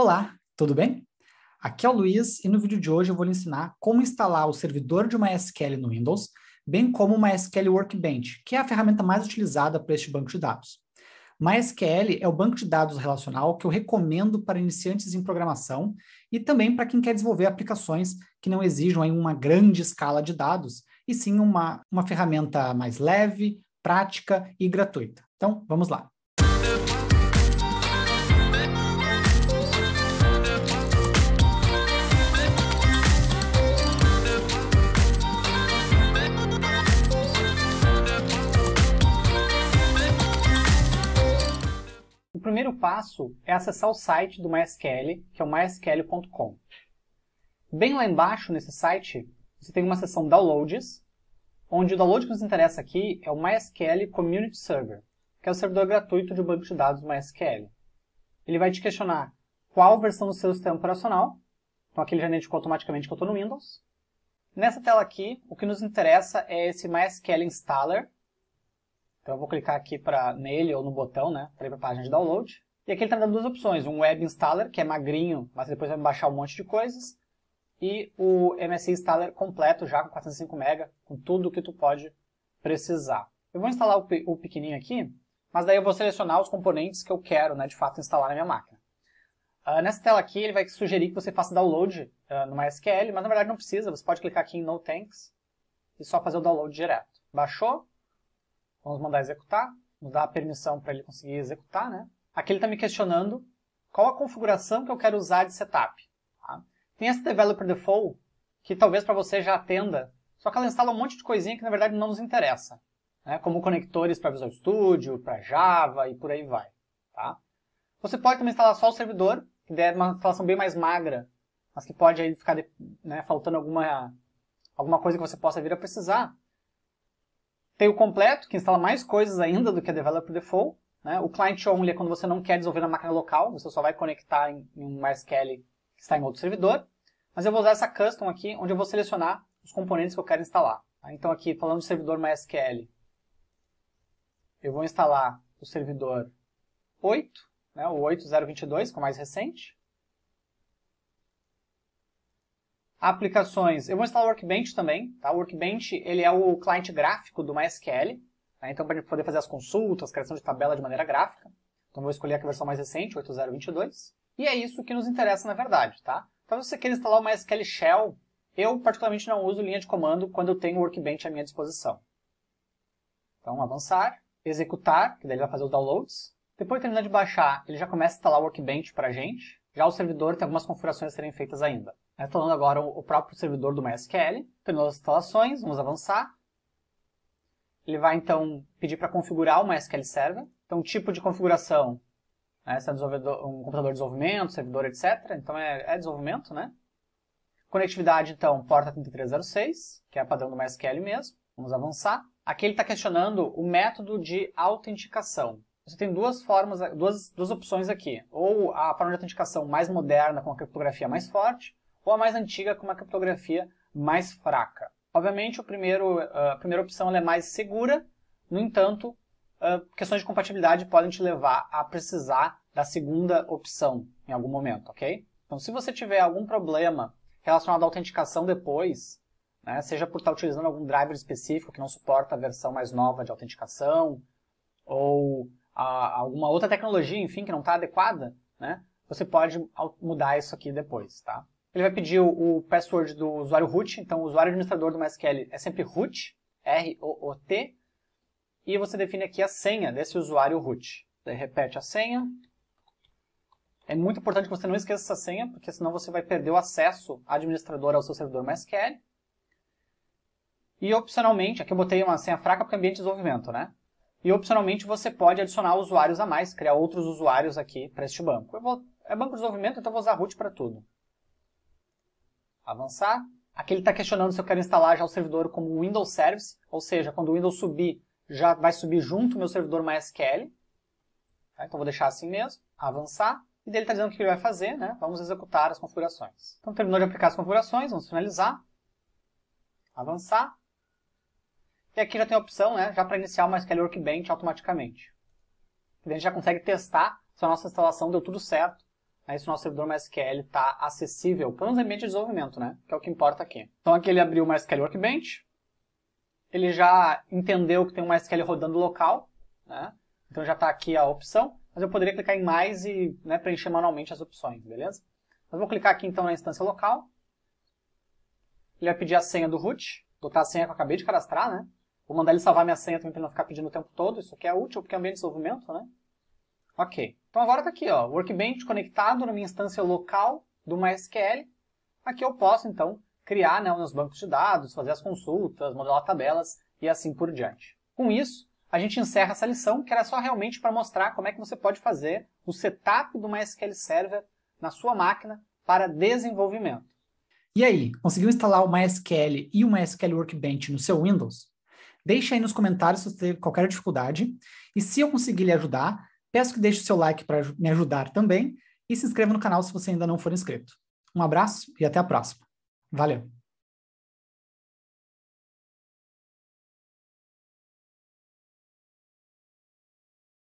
Olá, tudo bem? Aqui é o Luiz e no vídeo de hoje eu vou lhe ensinar como instalar o servidor de MySQL no Windows, bem como o MySQL Workbench, que é a ferramenta mais utilizada para este banco de dados. MySQL é o banco de dados relacional que eu recomendo para iniciantes em programação e também para quem quer desenvolver aplicações que não exijam uma grande escala de dados, e sim uma ferramenta mais leve, prática e gratuita. Então, vamos lá. O primeiro passo é acessar o site do MySQL, que é o mysql.com. Bem lá embaixo, nesse site, você tem uma seção Downloads, onde o download que nos interessa aqui é o MySQL Community Server, que é o servidor gratuito de banco de dados MySQL. Ele vai te questionar qual versão do seu sistema operacional, então aqui ele já indicou automaticamente que eu estou no Windows. Nessa tela aqui, o que nos interessa é esse MySQL Installer, então eu vou clicar aqui nele ou no botão, né, para ir para a página de download. E aqui ele está me dando duas opções, um Web Installer, que é magrinho, mas depois vai me baixar um monte de coisas, e o MSI Installer completo já com 405 MB, com tudo o que tu pode precisar. Eu vou instalar o pequenininho aqui, mas daí eu vou selecionar os componentes que eu quero, né, de fato, instalar na minha máquina. Nessa tela aqui ele vai sugerir que você faça download no MySQL, mas na verdade não precisa, você pode clicar aqui em No Thanks e só fazer o download direto. Baixou, vamos mandar executar, vamos dar a permissão para ele conseguir executar, né? Aqui ele está me questionando qual a configuração que eu quero usar de setup. Tem essa Developer Default, que talvez para você já atenda, só que ela instala um monte de coisinha que na verdade não nos interessa, né? Como conectores para Visual Studio, para Java e por aí vai. Tá? Você pode também instalar só o servidor, que deve uma instalação bem mais magra, mas que pode aí ficar, né, faltando alguma coisa que você possa vir a precisar. Tem o completo, que instala mais coisas ainda do que a Developer Default. Né? O Client Only é quando você não quer desenvolver na máquina local, você só vai conectar em um MySQL que está em outro servidor, mas eu vou usar essa custom aqui, onde eu vou selecionar os componentes que eu quero instalar. Então aqui, falando do servidor MySQL, eu vou instalar o servidor 8, né, o 8022, que é o mais recente. Aplicações, eu vou instalar o Workbench também, tá? O Workbench ele é o cliente gráfico do MySQL, né? Então para poder fazer as consultas, criação de tabela de maneira gráfica. Então eu vou escolher a versão mais recente, 8022. E é isso que nos interessa na verdade, tá? Então se você quer instalar uma MySQL Shell, eu particularmente não uso linha de comando quando eu tenho o Workbench à minha disposição. Então avançar, executar, que daí ele vai fazer os downloads. Depois de terminar de baixar, ele já começa a instalar o Workbench pra gente. Já o servidor tem algumas configurações a serem feitas ainda. Instalando agora o próprio servidor do MySQL. Terminou as instalações, vamos avançar. Ele vai então pedir para configurar o MySQL Server. Então o tipo de configuração, se é um computador de desenvolvimento, servidor, etc. Então é desenvolvimento, né? Conectividade, então, porta 3306, que é padrão do MySQL mesmo. Vamos avançar. Aqui ele está questionando o método de autenticação. Você tem duas opções aqui. Ou a forma de autenticação mais moderna, com uma criptografia mais forte, ou a mais antiga, com uma criptografia mais fraca. Obviamente, a primeira opção ela é mais segura, no entanto, questões de compatibilidade podem te levar a precisar da segunda opção em algum momento, ok? Então, se você tiver algum problema relacionado à autenticação depois, né, seja por estar utilizando algum driver específico que não suporta a versão mais nova de autenticação, ou alguma outra tecnologia, enfim, que não está adequada, né, você pode mudar isso aqui depois, tá? Ele vai pedir o password do usuário root, então o usuário administrador do MySQL é sempre root, R-O-O-T, e você define aqui a senha desse usuário root. Você repete a senha. É muito importante que você não esqueça essa senha, porque senão você vai perder o acesso administrador ao seu servidor MySQL. E opcionalmente, aqui eu botei uma senha fraca porque é ambiente de desenvolvimento, né? E opcionalmente você pode adicionar usuários a mais, criar outros usuários aqui para este banco. É banco de desenvolvimento, então eu vou usar root para tudo. Avançar. Aqui ele está questionando se eu quero instalar já o servidor como Windows Service, ou seja, quando o Windows subir, já vai subir junto o meu servidor MySQL. Tá? Então vou deixar assim mesmo, avançar. E daí ele está dizendo o que ele vai fazer, né? Vamos executar as configurações. Então terminou de aplicar as configurações, vamos finalizar. Avançar. E aqui já tem a opção, né, já para iniciar o MySQL Workbench automaticamente. E daí a gente já consegue testar se a nossa instalação deu tudo certo, aí se o nosso servidor MySQL está acessível, pelo menos em ambiente de desenvolvimento, né? Que é o que importa aqui. Então aqui ele abriu o MySQL Workbench, ele já entendeu que tem um MySQL rodando local, né? Então já está aqui a opção, mas eu poderia clicar em mais e né, preencher manualmente as opções, beleza? Mas vou clicar aqui então na instância local, ele vai pedir a senha do root, botar a senha que eu acabei de cadastrar, né? Vou mandar ele salvar minha senha também para ele não ficar pedindo o tempo todo, isso aqui é útil porque é ambiente de desenvolvimento, né? Ok, então agora está aqui, ó, Workbench conectado na minha instância local do MySQL. Aqui eu posso, então, criar né, os meus bancos de dados, fazer as consultas, modelar tabelas e assim por diante. Com isso, a gente encerra essa lição, que era só realmente para mostrar como é que você pode fazer o setup do MySQL Server na sua máquina para desenvolvimento. E aí, conseguiu instalar o MySQL e o MySQL Workbench no seu Windows? Deixa aí nos comentários se você teve qualquer dificuldade. E se eu conseguir lhe ajudar, peço que deixe o seu like para me ajudar também e se inscreva no canal se você ainda não for inscrito. Um abraço e até a próxima. Valeu!